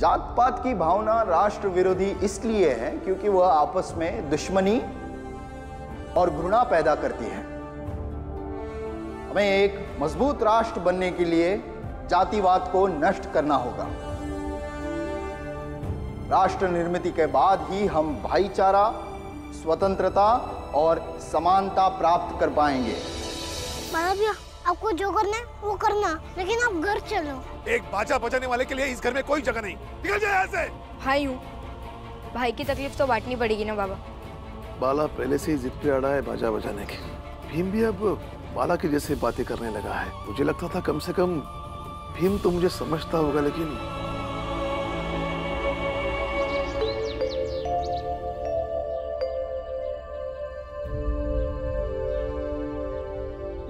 जात पात की भावना राष्ट्र विरोधी इसलिए है क्योंकि वह आपस में दुश्मनी और घृणा पैदा करती है। हमें एक मजबूत राष्ट्र बनने के लिए जातिवाद को नष्ट करना होगा। राष्ट्र निर्मित के बाद ही हम भाईचारा, स्वतंत्रता और समानता प्राप्त कर पाएंगे। भैया, आपको जो करना है वो करना, लेकिन आप घर चलो। एक बाजा बजाने वाले के लिए इस घर में कोई जगह नहीं। निकल जाए यहाँ से। भाई हूँ, भाई की तकलीफ तो बांटनी पड़ेगी ना बाबा। बाला पहले से ही जिद पे अड़ा है बाजा बजाने की। भीम भी अब बाला के जैसे बातें करने लगा है। मुझे लगता था कम से कम भीम तो मुझे समझता होगा, लेकिन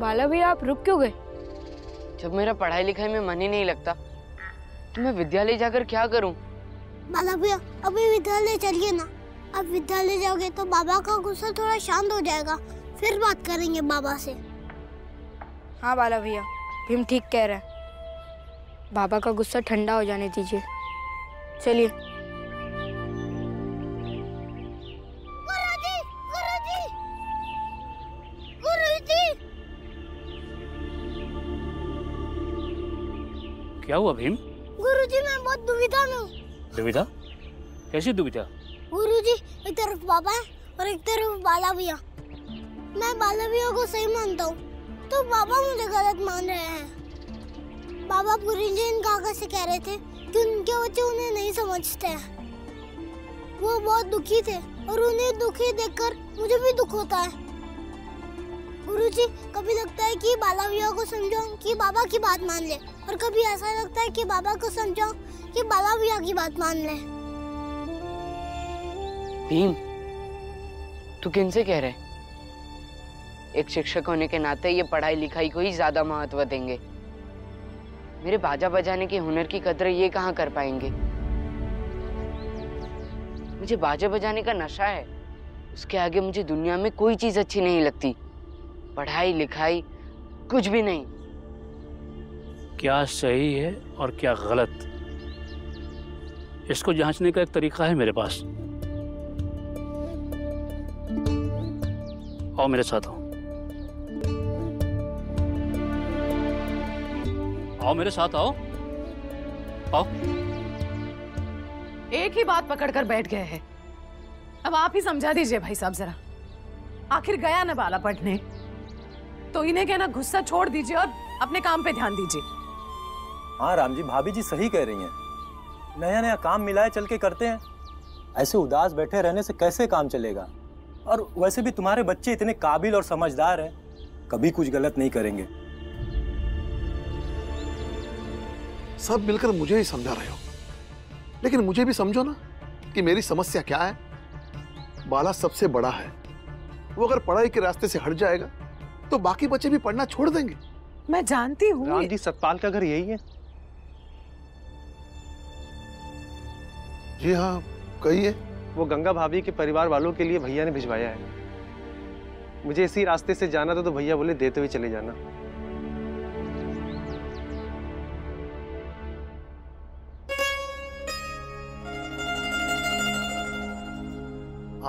बाला भैया आप रुक क्यों गए? जब मेरा पढ़ाई लिखाई में मन ही नहीं लगता तो मैं विद्यालय जाकर क्या करूं? बाला भैया अभी विद्यालय चलिए ना। अब विद्यालय जाओगे तो बाबा का गुस्सा थोड़ा शांत हो जाएगा, फिर बात करेंगे बाबा से। हाँ बाला भैया, भीम ठीक कह रहा है। बाबा का गुस्सा ठंडा हो जाने दीजिए, चलिए। क्या हुआ भीम? गुरुजी मैं बहुत दुविधा में हूँ। दुविधा? कैसी दुविधा? गुरुजी एक तरफ बाबा है और एक तरफ बाला भैया। मैं बाला भैया को सही मानता हूँ तो बाबा मुझे गलत मान रहे हैं। बाबा पुरिंजन काका से कह रहे थे कि उनके बच्चे उन्हें नहीं समझते हैं। वो बहुत दुखी थे और उन्हें दुखी देखकर मुझे भी दुख होता है। गुरुजी कभी लगता है कि बाला भैया को समझाऊं कि बाबा की बात मान ले, और कभी ऐसा लगता है कि बाबा को समझाऊं कि बाला भैया की बात मान ले। भीम, तू किनसे कह रहे? एक शिक्षक होने के नाते ये पढ़ाई लिखाई को ही ज्यादा महत्व देंगे। मेरे बाजा बजाने के हुनर की कदर ये कहाँ कर पाएंगे? मुझे बाजा बजाने का नशा है, उसके आगे मुझे दुनिया में कोई चीज अच्छी नहीं लगती। पढ़ाई लिखाई कुछ भी नहीं। क्या सही है और क्या गलत, इसको जांचने का एक तरीका है मेरे पास। आओ मेरे साथ, आओ, आओ मेरे साथ, आओ, आओ। एक ही बात पकड़कर बैठ गए हैं। अब आप ही समझा दीजिए भाई साहब जरा। आखिर गया ना बाला पढ़ने, तो इन्हें कहना गुस्सा छोड़ दीजिए और अपने काम पे ध्यान दीजिए। हाँ रामजी, भाभी जी सही कह रही हैं। नया नया काम मिला है, चल के करते हैं। ऐसे उदास बैठे रहने से कैसे काम चलेगा? और वैसे भी तुम्हारे बच्चे इतने काबिल और समझदार हैं, कभी कुछ गलत नहीं करेंगे। सब मिलकर मुझे ही समझा रहे हो, लेकिन मुझे भी समझो ना कि मेरी समस्या क्या है। बाला सबसे बड़ा है, वो अगर पढ़ाई के रास्ते से हट जाएगा तो बाकी बच्चे भी पढ़ना छोड़ देंगे। मैं जानती हूँ रामजी, सतपाल का घर यही है। जी हाँ, कहिए। वो गंगा भाभी के परिवार वालों के लिए भैया ने भिजवाया है। मुझे इसी रास्ते से जाना था तो भैया बोले देते हुए चले जाना।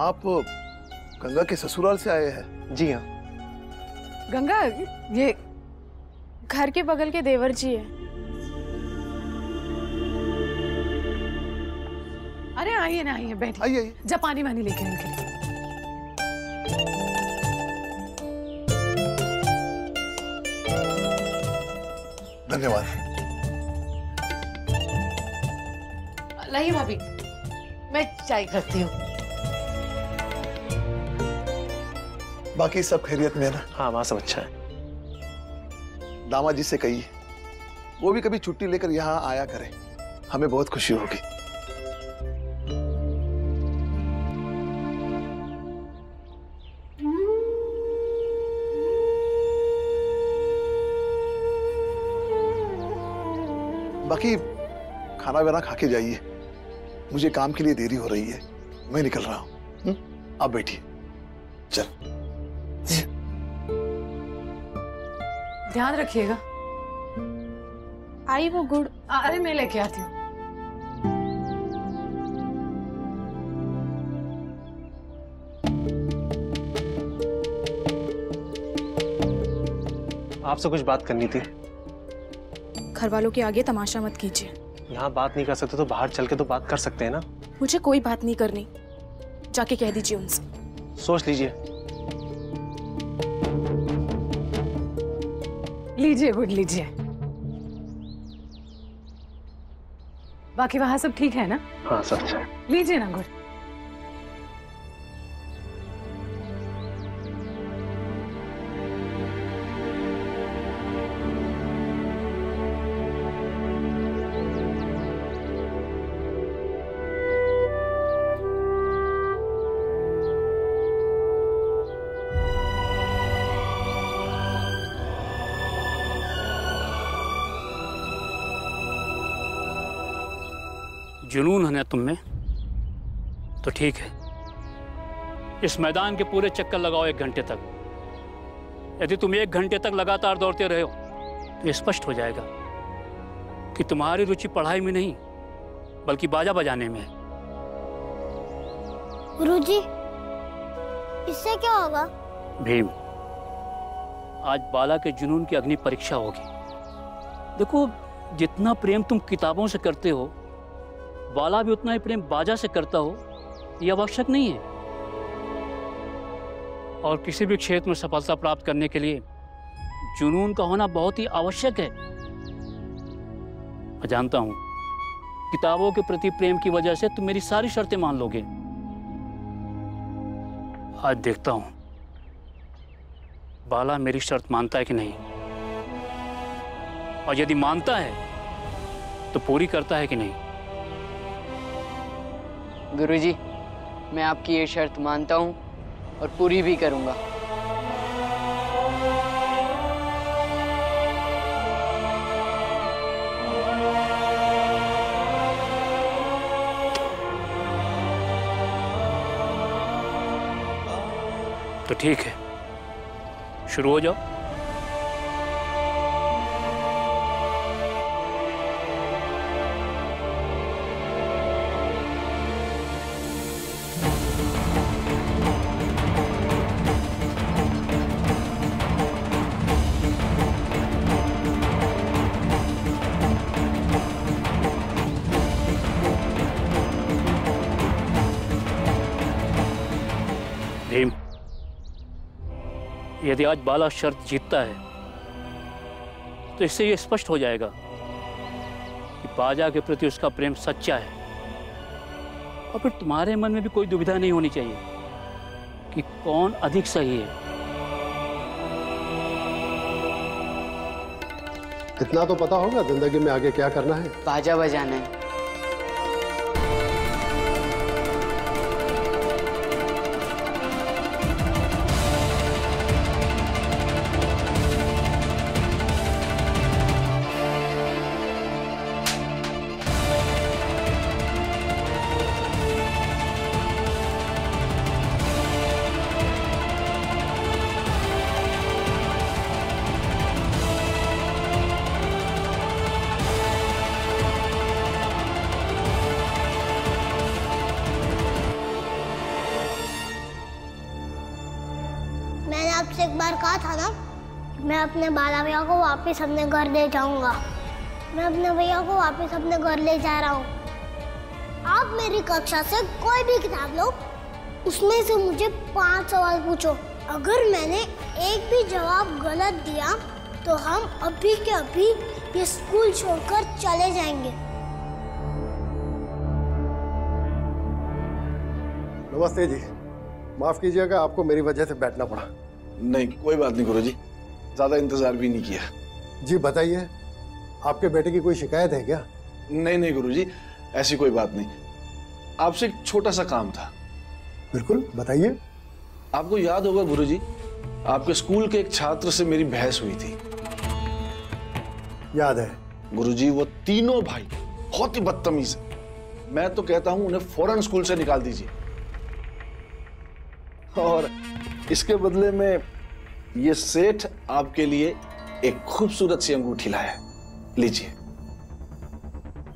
आप गंगा के ससुराल से आए हैं? जी हाँ। गंगा ये घर के बगल के देवर जी है। अरे आइए ना, आइए बैठिए। आइए, जब पानी वानी लेके आएंगे। धन्यवाद। लाइए भाभी, मैं चाय करती हूँ। बाकी सब खैरियत में है ना? हाँ वहाँ सब अच्छा है। दामाद जी से कहिए वो भी कभी छुट्टी लेकर यहाँ आया करें, हमें बहुत खुशी होगी। बाकी खाना वाना खा के जाइए, मुझे काम के लिए देरी हो रही है। मैं निकल रहा हूँ, आप बैठिए। चल ध्यान रखिएगा। आई वो गुड़, अरे मैं लेके आती हूँ। आपसे कुछ बात करनी थी। घर वालों के आगे तमाशा मत कीजिए। यहाँ बात नहीं कर सकते तो बाहर चल के तो बात कर सकते हैं ना। मुझे कोई बात नहीं करनी, जाके कह दीजिए उनसे। सोच लीजिए। लीजिए गुड लीजिए। बाकी वहाँ सब ठीक है ना? हाँ सब ठीक। लीजिए ना गुड। जुनून है ना तुम में, तो ठीक है, इस मैदान के पूरे चक्कर लगाओ 1 घंटे तक। यदि तुम 1 घंटे तक लगातार दौड़ते रहे हो तो स्पष्ट हो जाएगा कि तुम्हारी रुचि पढ़ाई में नहीं बल्कि बाजा बजाने में है। गुरुजी, इससे क्या होगा? भीम, आज बाला के जुनून की अग्नि परीक्षा होगी। देखो, जितना प्रेम तुम किताबों से करते हो, बाला भी उतना ही प्रेम बाजा से करता हो, यह आवश्यक नहीं है। और किसी भी क्षेत्र में सफलता प्राप्त करने के लिए जुनून का होना बहुत ही आवश्यक है। मैं जानता हूं, किताबों के प्रति प्रेम की वजह से तुम मेरी सारी शर्तें मान लोगे। आज देखता हूं बाला मेरी शर्त मानता है कि नहीं, और यदि मानता है तो पूरी करता है कि नहीं। गुरुजी, मैं आपकी ये शर्त मानता हूँ और पूरी भी करूँगा। तो ठीक है, शुरू हो जाओ। यदि आज बाला शर्त जीतता है तो इससे यह स्पष्ट हो जाएगा कि बाजा के प्रति उसका प्रेम सच्चा है। और फिर तुम्हारे मन में भी कोई दुविधा नहीं होनी चाहिए कि कौन अधिक सही है। इतना तो पता होगा जिंदगी में आगे क्या करना है। बाजा बजाना है। आपसे एक बार कहा था ना, मैं अपने बाला भैया को वापस अपने घर ले जाऊंगा। मैं अपने भैया को वापस अपने घर ले जा रहा हूँ। आप मेरी कक्षा से कोई भी किताब लो, उसमें से मुझे 5 सवाल पूछो। अगर मैंने एक भी जवाब गलत दिया तो हम अभी के अभी ये स्कूल छोड़कर चले जाएंगे। नमस्ते जी, माफ कीजिएगा आपको मेरी वजह से बैठना पड़ा। नहीं कोई बात नहीं गुरुजी, ज़्यादा इंतज़ार भी नहीं किया। जी बताइए, आपके बेटे की कोई शिकायत है क्या? नहीं नहीं गुरुजी, ऐसी कोई बात नहीं। आपसे एक छोटा सा काम था। बिल्कुल बताइए। आपको याद होगा गुरुजी, आपके स्कूल के एक छात्र से मेरी बहस हुई थी। याद है गुरुजी। वो तीनों भाई बहुत ही बदतमीज है। मैं तो कहता हूँ उन्हें फौरन स्कूल से निकाल दीजिए, और इसके बदले में ये सेठ आपके लिए एक खूबसूरत सी अंगूठी लाया है, लीजिए।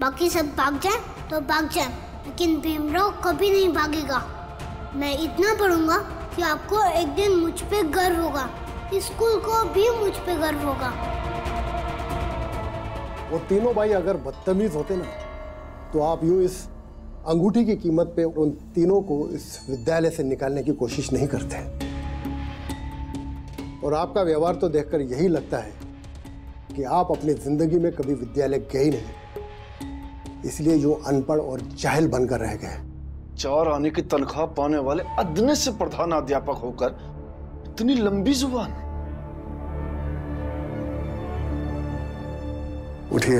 बाकी सब भाग जाए तो भाग जाए, लेकिन भीमराव कभी नहीं भागेगा। मैं इतना पढ़ूंगा कि आपको एक दिन मुझ पे गर्व होगा। स्कूल को भी मुझ पे गर्व होगा। वो तीनों भाई अगर बदतमीज होते ना तो आप यूं इस अंगूठी की कीमत पे उन तीनों को इस विद्यालय से निकालने की कोशिश नहीं करते। और आपका व्यवहार तो देखकर यही लगता है कि आप अपनी जिंदगी में कभी विद्यालय गए नहीं, इसलिए यूं अनपढ़ और जाहिल बनकर रह गए। 4 आने की तनख्वाह पाने वाले अदने से प्रधान अध्यापक होकर इतनी लंबी जुबान। उठिए।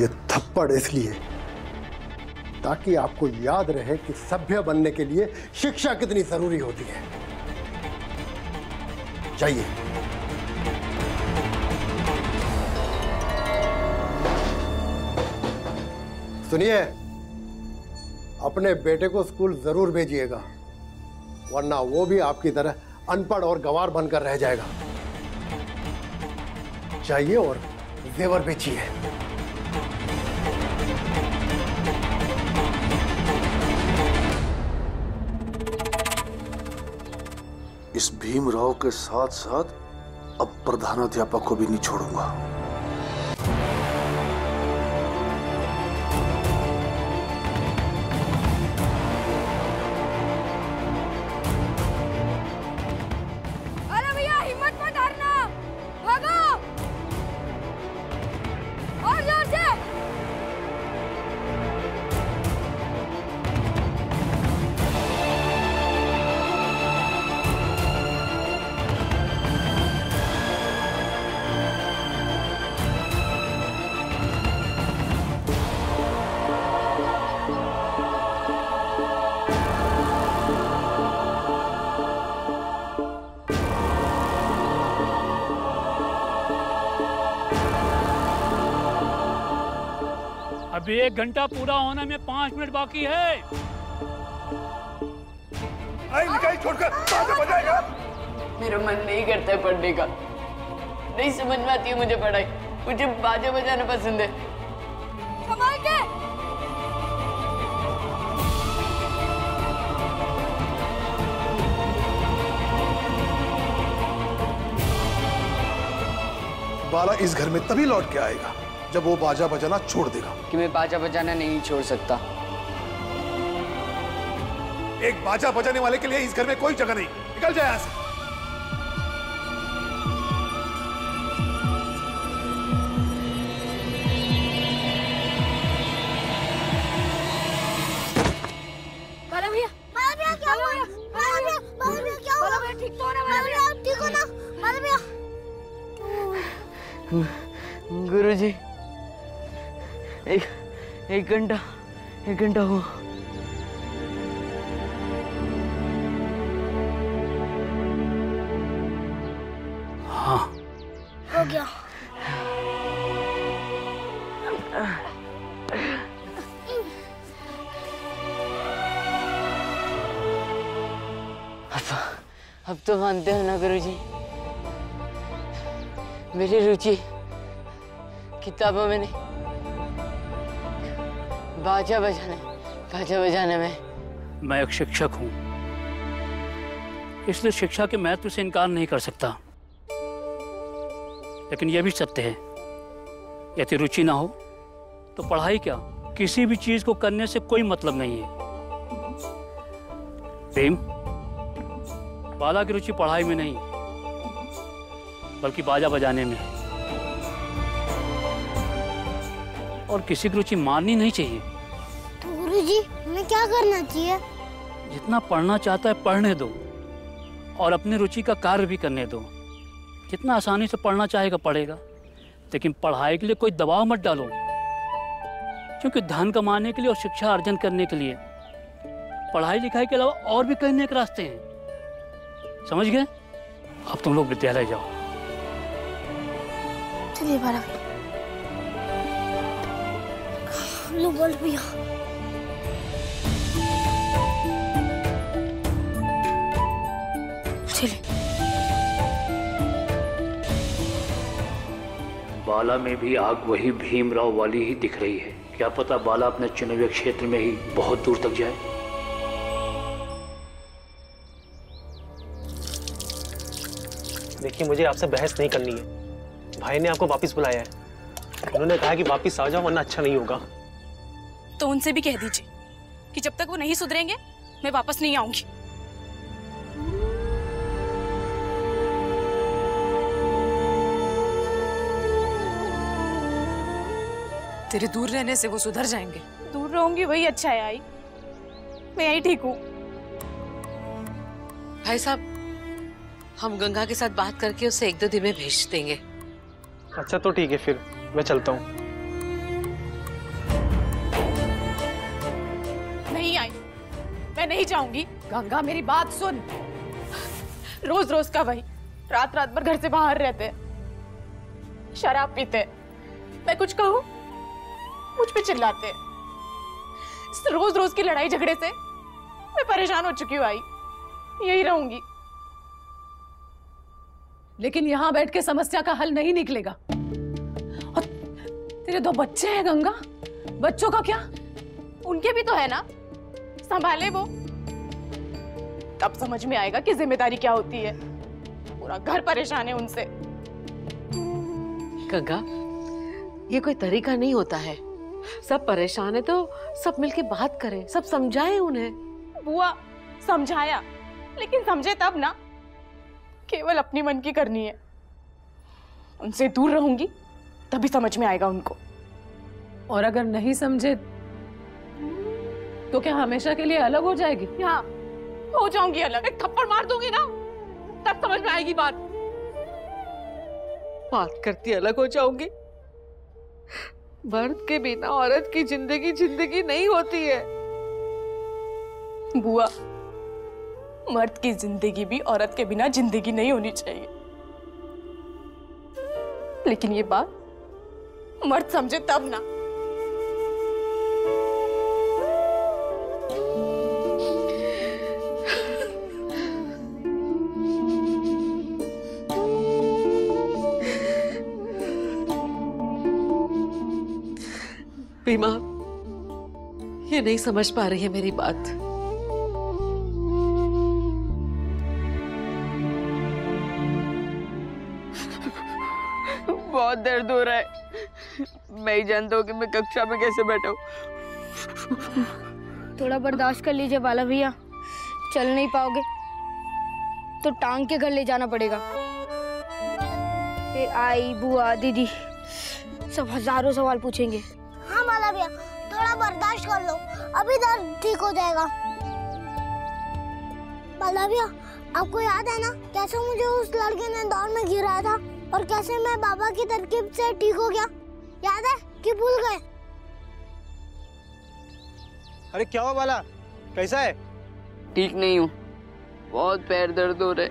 ये थप्पड़ इसलिए ताकि आपको याद रहे कि सभ्य बनने के लिए शिक्षा कितनी जरूरी होती है। जाइए। सुनिए, अपने बेटे को स्कूल जरूर भेजिएगा, वरना वो भी आपकी तरह अनपढ़ और गंवार बनकर रह जाएगा। जाइए और जेवर बेचिए। इस भीमराव के साथ साथ अब प्रधानाध्यापक को भी नहीं छोड़ूंगा। अरे भैया हिम्मत मत हारना, भागो और जोर से। अभी 1 घंटा पूरा होने में 5 मिनट बाकी है। निकाल छोड़कर बजाएगा। मेरा मन नहीं करता है पढ़ने का, नहीं समझ में आती है मुझे पढ़ाई। मुझे बाजा बजाना पसंद है। कमाल के। बाला इस घर में तभी लौट के आएगा जब वो बाजा बजाना छोड़ देगा। कि मैं बाजा बजाना नहीं छोड़ सकता। एक बाजा बजाने वाले के लिए इस घर में कोई जगह नहीं। निकल जाए यहाँ से। गुरुजी 1 घंटा हो। हाँ हो गया। अब तो मानते हो ना गुरुजी, मेरी रुचि किताबों में नहीं, बाजा बजाने में। मैं एक शिक्षक हूँ, इसलिए शिक्षा के महत्व से इनकार नहीं कर सकता। लेकिन यह भी सत्य है, यदि रुचि ना हो तो पढ़ाई क्या, किसी भी चीज को करने से कोई मतलब नहीं है। प्रेम, बाला की रुचि पढ़ाई में नहीं बल्कि बाजा बजाने में है, और किसी की रुचि मारनी नहीं चाहिए। जी, मैं क्या करना चाहिए? जितना पढ़ना चाहता है पढ़ने दो और अपनी रुचि का कार्य भी करने दो। जितना आसानी से पढ़ना चाहेगा पढ़ेगा, लेकिन पढ़ाई के लिए कोई दबाव मत डालो। क्योंकि धन कमाने के लिए और शिक्षा अर्जन करने के लिए पढ़ाई लिखाई के अलावा और भी कई नेक रास्ते हैं। समझ गए? अब तुम लोग विद्यालय जाओ। चलिए बाला लो बोल भैया। बाला में भी आग वही भीमराव वाली ही दिख रही है। क्या पता बाला अपने चुने हुए क्षेत्र में ही बहुत दूर तक जाए। देखिए, मुझे आपसे बहस नहीं करनी है। भाई ने आपको वापस बुलाया है, उन्होंने कहा कि वापस आ जाओ वरना अच्छा नहीं होगा। तो उनसे भी कह दीजिए कि जब तक वो नहीं सुधरेंगे मैं वापस नहीं आऊंगी। तेरे दूर रहने से वो सुधर जाएंगे। दूर रहूंगी वही अच्छा है। आई मैं यही ठीक हूँ। भाई साहब, हम गंगा के साथ बात करके उसे 1-2 दिन में भेज देंगे। अच्छा तो ठीक है, फिर मैं चलता हूँ। नहीं आई, मैं नहीं जाऊंगी। गंगा मेरी बात सुन, रोज रोज का वही, रात रात भर घर से बाहर रहते, शराब पीते, मैं कुछ कहूँ मुझ पे चिल्लाते, रोज रोज की लड़ाई झगड़े से मैं परेशान हो चुकी हूँ। आई यही रहूंगी, लेकिन यहाँ बैठ के समस्या का हल नहीं निकलेगा। और तेरे 2 बच्चे हैं गंगा, बच्चों का क्या? उनके भी तो है ना, संभाले वो, तब समझ में आएगा कि जिम्मेदारी क्या होती है। पूरा घर परेशान है उनसे। गंगा, ये कोई तरीका नहीं होता है। सब परेशान है तो सब मिलके बात करें, सब समझाएं उन्हें। बुआ समझाया, लेकिन समझे तब ना। केवल अपनी मन की करनी है। उनसे दूर रहूंगी तभी समझ में आएगा उनको। और अगर नहीं समझे तो क्या हमेशा के लिए अलग हो जाएगी? हाँ, हो जाऊंगी अलग। एक थप्पड़ मार दूंगी ना, तब समझ में आएगी बात। बात करती अलग हो जाऊंगी। मर्द के बिना औरत की जिंदगी जिंदगी नहीं होती है बुआ। मर्द की जिंदगी भी औरत के बिना जिंदगी नहीं होनी चाहिए, लेकिन ये बात मर्द समझे तब ना। भीमा, ये नहीं समझ पा रही है मेरी बात। बहुत दर्द हो रहा है। मैं ही जानता हूँ कि मैं कक्षा में कैसे बैठा हूँ। थोड़ा बर्दाश्त कर लीजिए बाला भैया। चल नहीं पाओगे तो टांग के घर ले जाना पड़ेगा। फिर आई, बुआ, दीदी सब हजारों सवाल पूछेंगे। हाँ बाला भैया, थोड़ा बर्दाश्त कर लो, अभी दर्द ठीक हो जाएगा। बाला भैया, आपको याद है ना कैसे मुझे उस लड़के ने दौड़ में गिराया था और कैसे मैं बाबा की तरकीब से ठीक हो गया? याद है कि भूल गए? अरे क्या हुआ बाला, कैसा है? ठीक नहीं हूँ, बहुत पैर दर्द हो रहे।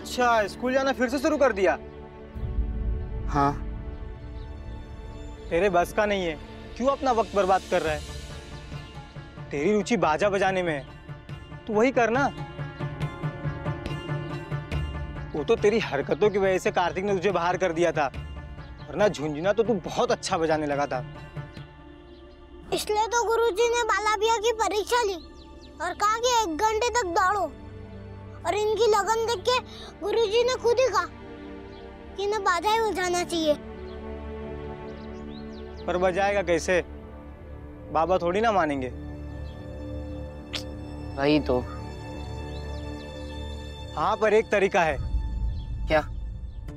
अच्छा, स्कूल जाना फिर से शुरू कर दिया? हाँ। तेरे बस का नहीं है, क्यों अपना वक्त बर्बाद कर रहा है? तेरी रुचि बाजा बजाने में है तो वही करना। वो तो तेरी हरकतों की वजह से कार्तिक ने तुझे बाहर कर दिया था, वरना झुंझुना तो तू बहुत अच्छा बजाने लगा था। इसलिए तो गुरुजी ने बाला भैया की परीक्षा ली और कहा कि 1 घंटे तक दौड़ो। और इनकी लगन देख के गुरुजी ने खुद ही कहा कि इन्हें बाजा ही बजाना चाहिए। पर बजाएगा कैसे? बाबा थोड़ी ना मानेंगे। वही तो। हाँ, पर एक तरीका है। क्या?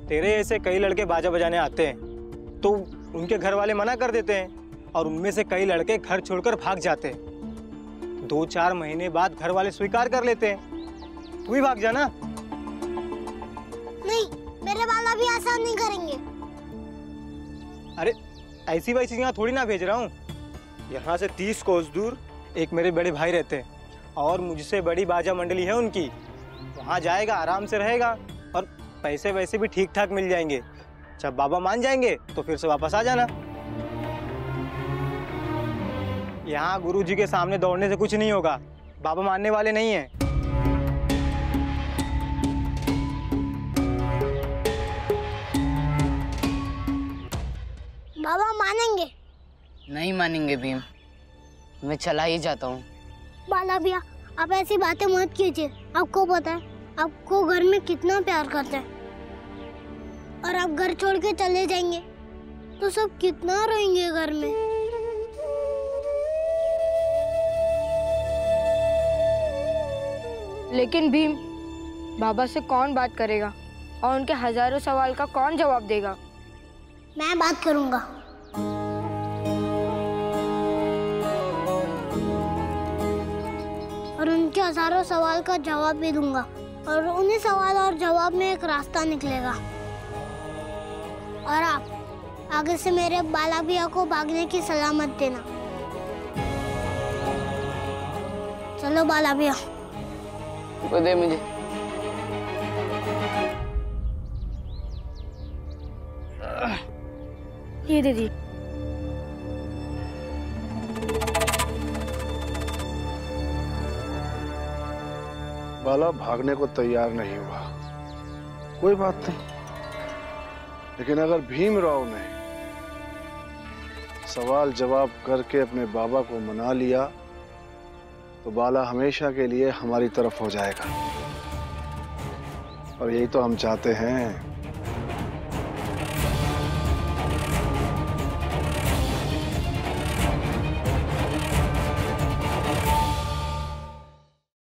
तेरे ऐसे कई लड़के बाजा बजाने आते हैं तो उनके घर वाले मना कर देते हैं और उनमें से कई लड़के घर छोड़कर भाग जाते हैं। 2-4 महीने बाद घर वाले स्वीकार कर लेते हैं। तू ही भाग जाना। नहीं, मेरे बाला भी ऐसा नहीं करेंगे। अरे ऐसी वैसी यहाँ थोड़ी ना भेज रहा हूँ। यहाँ से 30 कोस दूर एक मेरे बड़े भाई रहते हैं और मुझसे बड़ी बाजा मंडली है उनकी। वहाँ जाएगा, आराम से रहेगा और पैसे वैसे भी ठीक ठाक मिल जाएंगे। जब बाबा मान जाएंगे तो फिर से वापस आ जाना। यहाँ गुरुजी के सामने दौड़ने से कुछ नहीं होगा, बाबा मानने वाले नहीं हैं। नहीं मानेंगे भीम, मैं चला ही जाता हूँ। बाला भैया आप ऐसी बातें मत कीजिए, आपको पता है आपको घर में कितना प्यार करते हैं, और आप घर छोड़ के चले जाएंगे तो सब कितना रोएंगे घर में। लेकिन भीम बाबा से कौन बात करेगा और उनके हजारों सवाल का कौन जवाब देगा? मैं बात करूंगा। और उनके हजारों सवाल का जवाब भी दूंगा, और उन्हीं सवाल और जवाब में एक रास्ता निकलेगा। और आप आगे से मेरे बाला भैया को भागने की सलाह मत देना। चलो बाला भैया दे मुझे। ये दे दी। बाला भागने को तैयार नहीं हुआ, कोई बात नहीं, लेकिन अगर भीमराव ने सवाल जवाब करके अपने बाबा को मना लिया तो बाला हमेशा के लिए हमारी तरफ हो जाएगा, और यही तो हम चाहते हैं।